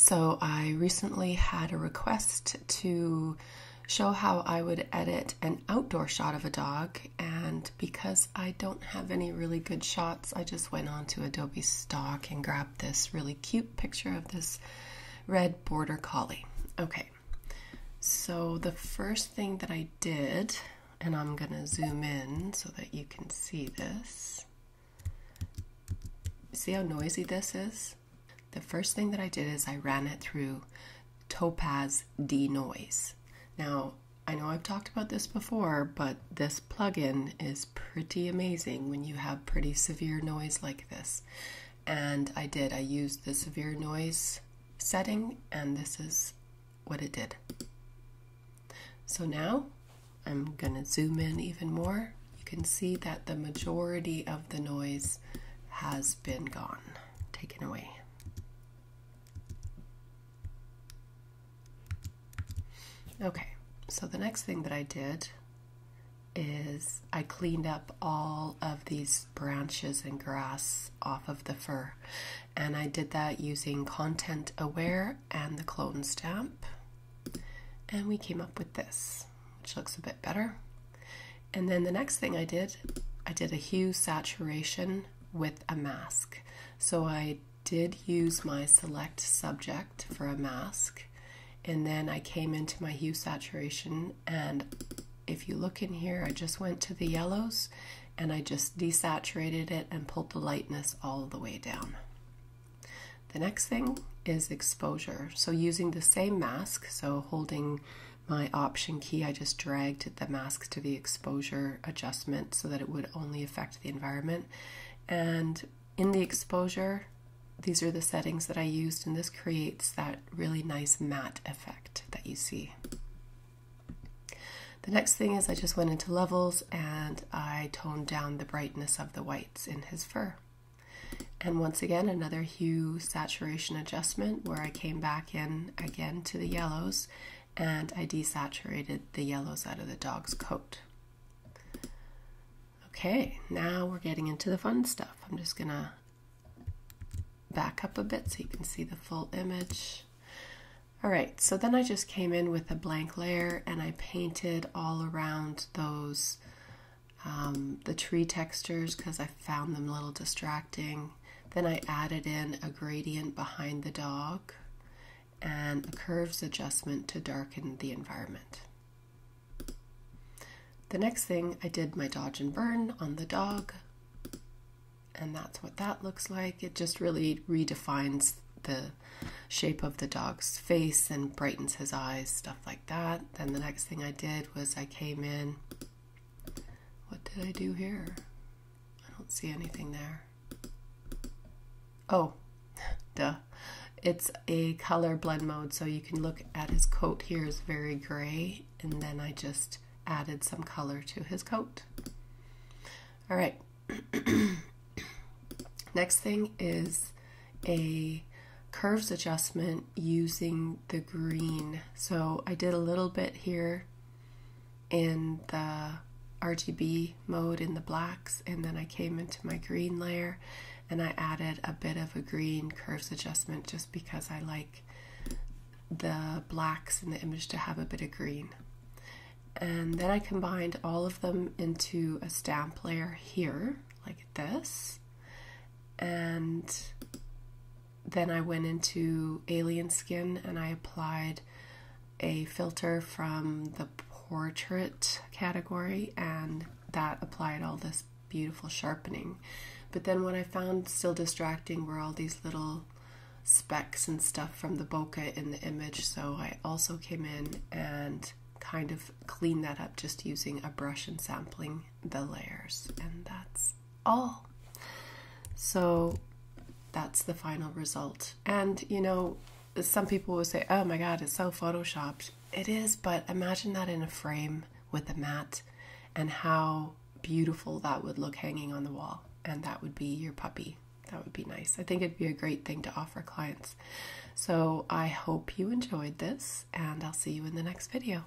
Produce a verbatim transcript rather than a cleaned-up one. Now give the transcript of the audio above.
So I recently had a request to show how I would edit an outdoor shot of a dog, and because I don't have any really good shots, I just went on to Adobe Stock and grabbed this really cute picture of this red border collie. Okay, so the first thing that I did, and I'm gonna zoom in so that you can see this. See how noisy this is? The first thing that I did is I ran it through Topaz DeNoise. Now, I know I've talked about this before, but this plugin is pretty amazing when you have pretty severe noise like this. And I did, I used the severe noise setting, and this is what it did. So now I'm gonna zoom in even more. You can see that the majority of the noise has been gone, taken away. Okay, so the next thing that I did is I cleaned up all of these branches and grass off of the fur. And I did that using Content Aware and the Clone Stamp. And we came up with this, which looks a bit better. And then the next thing I did, I did a hue saturation with a mask. So I did use my select subject for a mask. And then I came into my hue saturation, and if you look in here, I just went to the yellows and I just desaturated it and pulled the lightness all the way down. The next thing is exposure. So using the same mask, so holding my option key, I just dragged the mask to the exposure adjustment so that it would only affect the environment. And in the exposure, these are the settings that I used, and this creates that really nice matte effect that you see. The next thing is I just went into levels and I toned down the brightness of the whites in his fur. And once again, another hue saturation adjustment where I came back in again to the yellows and I desaturated the yellows out of the dog's coat. Okay, now we're getting into the fun stuff. I'm just gonna back up a bit so you can see the full image. All right, so then I just came in with a blank layer and I painted all around those, um, the tree textures, because I found them a little distracting. Then I added in a gradient behind the dog and a curves adjustment to darken the environment. The next thing, I did my dodge and burn on the dog. And that's what that looks like. It just really redefines the shape of the dog's face and brightens his eyes, stuff like that. Then the next thing I did was I came in. What did I do here? I don't see anything there. Oh, duh. It's a color blend mode, so you can look at his coat here is very gray, and then I just added some color to his coat. All right. Next thing is a curves adjustment using the green. So I did a little bit here in the R G B mode in the blacks, and then I came into my green layer and I added a bit of a green curves adjustment just because I like the blacks in the image to have a bit of green. And then I combined all of them into a stamp layer here, like this. And then I went into Alien Skin and I applied a filter from the portrait category, and that applied all this beautiful sharpening. But then what I found still distracting were all these little specks and stuff from the bokeh in the image, so I also came in and kind of cleaned that up just using a brush and sampling the layers, and that's all. So that's the final result. And you know, some people will say, oh my God, it's so Photoshopped. It is, but imagine that in a frame with a mat and how beautiful that would look hanging on the wall. And that would be your puppy. That would be nice. I think it'd be a great thing to offer clients. So I hope you enjoyed this, and I'll see you in the next video.